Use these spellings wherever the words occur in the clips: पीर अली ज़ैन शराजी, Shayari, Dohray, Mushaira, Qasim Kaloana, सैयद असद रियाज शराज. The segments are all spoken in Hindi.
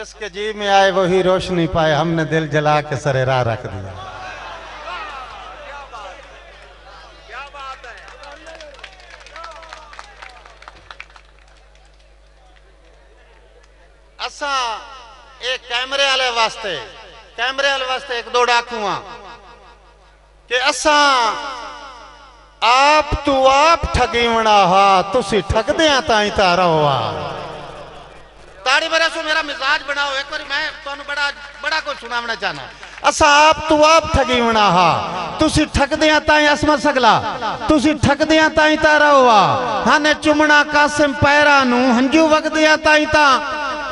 जिसके जी में आए वही रोशनी पाए, हमने दिल जला के सरेरा रख दिया। असा एक कैमरे वाले वास्ते एक दो डाकुआ कि असा आप तू आप ठगीवना हा, तुसी ठगदे ताई तारा हुआ। ताड़ी बरा सो मेरा मिजाज बनाओ, एक बार मैं तुहानू बड़ा कुछ सुनावना चाहना। असा आप तू आप ठगीवना हा, तुसी ठगदे ताई असमा सगला, तुसी ठगदे ताई तारा हुआ। हाने चुमना कासिम पैरा नू, हंजू वगदे ताई ता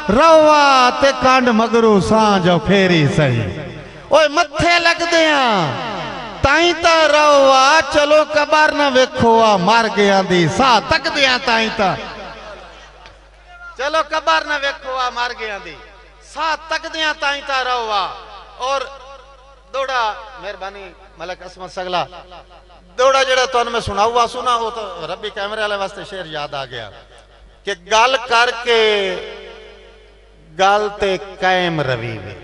रवा ते कांड मगरू सांझ फेरी सही। ओए मथे लगदे ताई ता रवा, चलो कबार ना वेखो आ मार गया दी सा तक दिया ताई ता, चलो कबार ना वेखो आ मार गया दी सा तक दिया ताई ता रवा। और दोड़ा मेहरबानी मलक असमत सगला दोड़ा जेड़ा तुहानू मैं सुनाऊआ सुना हो तो रब्बी कैमरे वाले वास्ते शेर याद आ गया कि गल करके गल ते कायम रवी वे।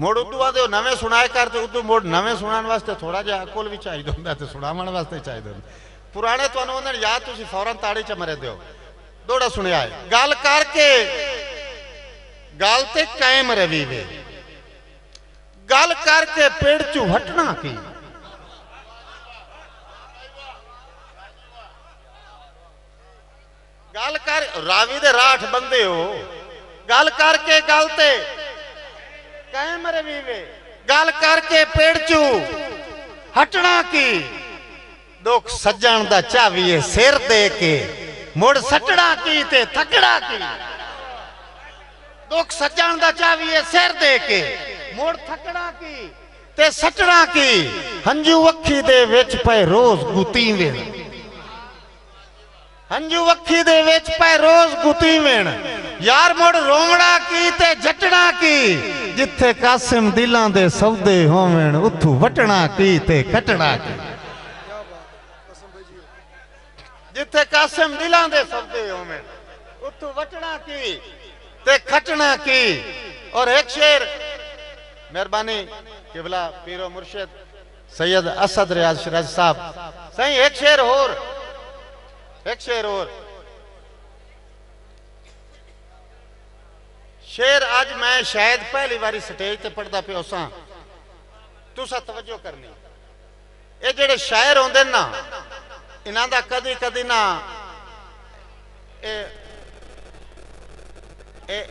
मोड़ उदू आते नवे सुनाए कर तो उदू मोड़ नवे सुनाने वास्ते थोड़ा जहा अकल भी चाहिए होंगे तो सुनावन वास्ते चाहिए। पुराने तो याद तुम फौरन ताड़ी च मरे दो। दोड़ा सुनिया है गल करके गल ते कायम रवी वे, गल करके पेड़ चू हटना की। गल कर रावी दे राठ बंदे हो, गल करके गलते कायम रवी वे, गल करके पेड़ चू हटना की। दुख सजन दा चावीए सिर दे के मुड़ सटना की ते थकड़ा की। दुख सजन दा चावीए सिर दे के मुड़ थकड़ा की ते सटना की। हंजू अखी दे विच पे रोज गुती वे, हंजू अखी दे विच पै रोज गुती वेण। यार मुड़ रोवना की ते जटना की। जिथे कासिम दिलां दे सौदे होवेण, उथू वटना की ते कटना की। जिथे कासिम दिलां दे सौदे होवेण, उथू वटना की ते खटना की। और एक शेर मेहरबानी किबला पीरो मुर्शिद सैयद असद रियाज शराज साहब सही एक शेर होर, एक शेर और। शेर आज मैं शायद पहली बारी स्टेज पे पढ़दा पियो सां, तुसा तवज्जो करनी। ये जेड़े शायर होंदे ना, इन्हां दा कदी कदी ना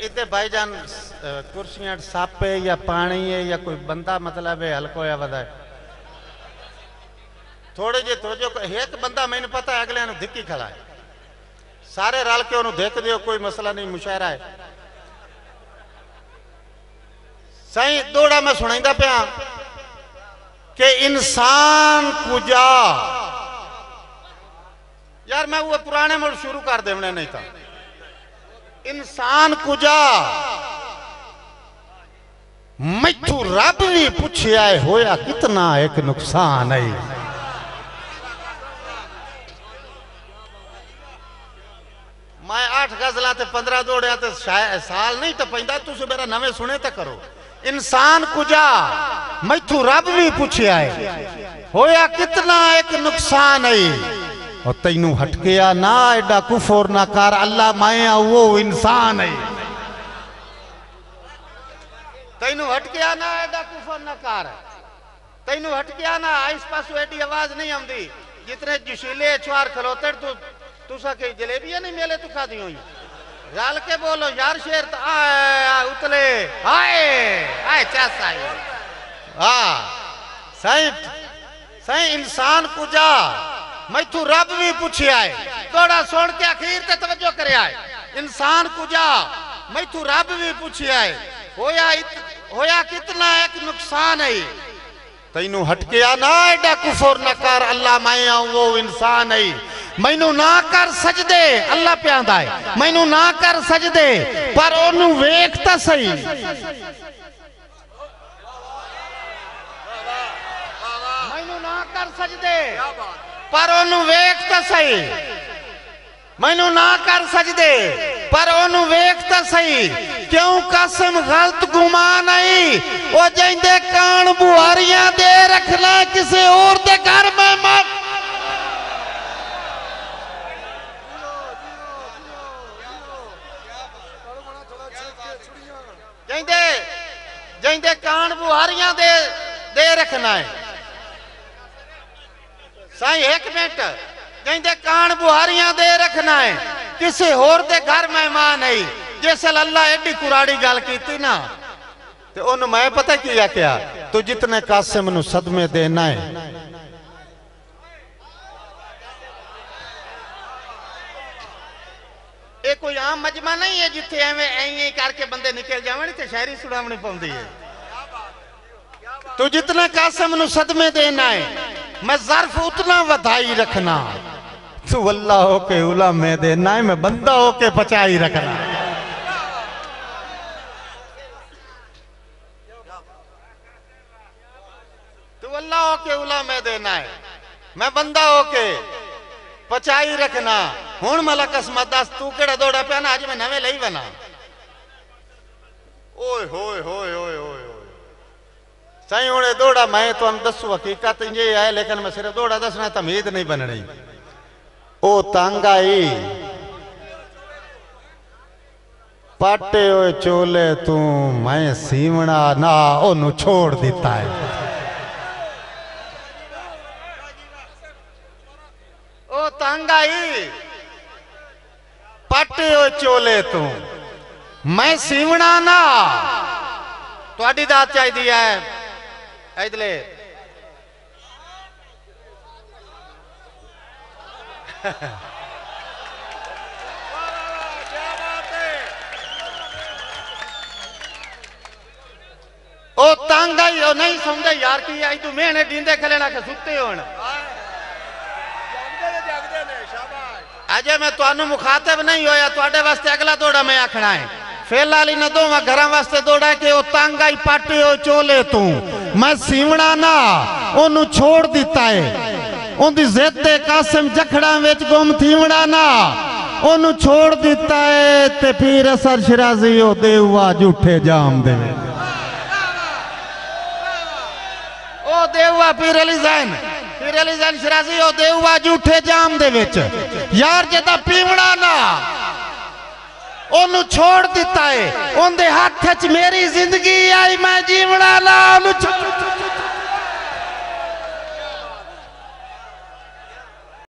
इतने भाईजान कुर्सियां सापे या पानी है या कोई बंदा मतलब है हल्को या वधाए थोड़े जे तवजो। एक बंदा मैंने पता है अगले धिक्की खड़ा है, सारे रल के उन्होंने धिक दियो कोई मसला नहीं। मुशायरा है सही दोड़ा मैं सुनाइंदा पिया कि इंसान कुजा। यार मैं वो पुराने मुड़ शुरू कर देवने नहीं था। इंसान कुजा मैथू रब भी पूछे आए होया कितना एक नुकसान है। मैं 8 गजलों ते 15 दौड़िया ते साल नहीं तो पैंदा, तुसी मेरा नवे सुने तो करो। इंसान कुजा मैथू रब भी पूछे आए होया कितना एक नुकसान है। और तेनू हटकिया ना एडा कुफर ना कर, अल्लाह माया वो इंसान है। तेनू हटकिया ना एडा कुफर ना कर, तेनू हटकिया ना इस पास एडी आवाज नहीं आती जितने जशीले छुआर खलोते तू तुसा के जलेबियां नहीं मेले तू खादी हुई। रल के बोलो यार शेर तो आए उतले आए आए चासा सही सही। इंसान कुजा मैथू रब भी पूछे आए, थोड़ा सुन के अखीर ते तवज्जो करे आए। इंसान कुजा मैथू रब भी पूछे आए होया कितना एक नुकसान है। तेनू हटकिया ना एडा कुफर ना कर, अल्लाह माया वो इंसान है। मैनू ना कर सजदे अल्लाह प्यादा है, मैनू ना कर सजदे पर ओनू वेख तो सही। मैनू ना कर सजदे पर ओनू वेख तो सही, मैनू ना कर सजदे पर ओनू वेख देख तो सही क्यों कसम गलत गुमान आई वो जेंदे कान बुहारियां दे रखना किसी और दे घर में मत जेंदे जेंदे कान बुहारियां दे दे रखना है सही एक मिनट जेंदे कान बुहारियां दे रखना है किसी होर दे घर मेहमान आई जिस अल्लाह एडी कुराड़ी गल की ना ते उन्हें मैं पता किया क्या तू जितने कासिम नू सदमे देना है ये कोई आम मजमा नहीं है जिथे एवें ऐ करके बंदे निकल जावण ते शायरी सुनावनी पौंदी है। तू जितना कासिम नू सदमे देना है मैं ज़र्फ उतना वधाई रखना तू अल्लाह होके उला में देना है मैं बंदा होके पचाई रखना। तू अल्लाह होके उला में देना है मैं बंदा होके पचाई रखना। हूं मला कसमत दस तू केड़ा दौड़ा पिया ना अज मैं नवे लई बना ओए होए होए होए होए सही हूं दौड़ा मैं तो हम दसू हकीकत ये है लेकिन मैं सिर्फ दौड़ा दसना तमीज नहीं बननी। ओ तांगाई पाटे ओए चोले तू मैं सीवना ना ओनू छोड़ देता है। ओ तांगाई पाटे ओए चोले तू मैं सीवना ना थोड़ी दात चाहिए है इधले ओ तंग आई ओ नहीं समझे यार की आई तू मेहने डींदे खलेना के सुते होण अजे मैं तुहानू मुखातब नहीं होया तुहाडे वास्ते अगला दौड़ा मैं आखना है फिलहाल इन दोवां घरां वास्ते दौड़ा के ओ तंग आई पाटे ओ चोले तू मैं सीवना ना ओनू छोड़ दिता है उनकी जिद कासिम जखड़ा विच गुम थीवड़ा ना ओनू छोड़ दिता है ते फिर असर शराजी ओ देवा झूठे जाम दे ओ देवा पीर अली ज़ैन शराजी ओ देवा झूठे जाम दे विच यार जदा पीवड़ा ना ओनू छोड़ दिता है उनके हथ च मेरी जिंदगी आई मैं जीवड़ा ना ओनू छोड़